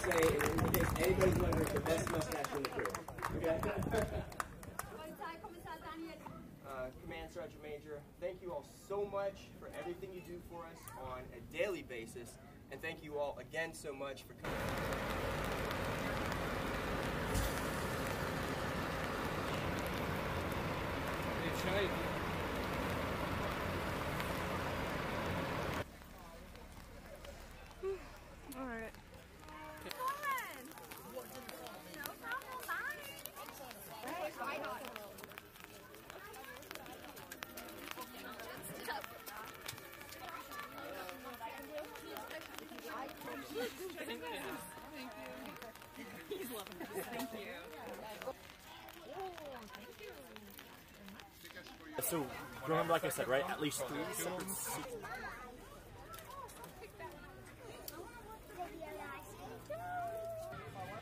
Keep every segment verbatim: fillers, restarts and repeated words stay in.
say, and then you think anybody's going to make the best mustache in the crew. Okay? uh, Command Sergeant Major, thank you all so much for everything you do for us on a daily basis, and thank you all again so much for coming. Alright. Thank you. He's loving this. Thank you. Thank you. So, remember, like I said, right, at least three separate seats.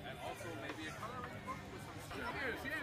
And also maybe a coloring book with some stickers,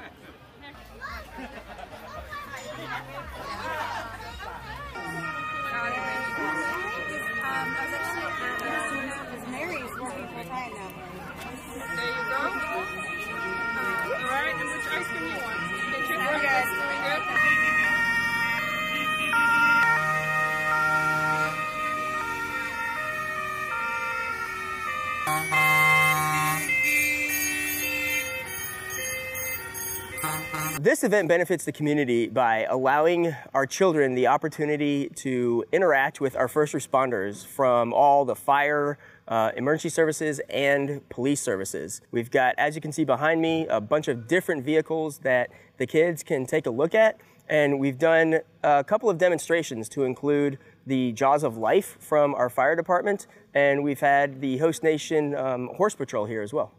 This event benefits the community by allowing our children the opportunity to interact with our first responders from all the fire, uh, emergency services, and police services. We've got, as you can see behind me, a bunch of different vehicles that the kids can take a look at, and we've done a couple of demonstrations to include the Jaws of Life from our fire department, and we've had the Host Nation um, Horse Patrol here as well.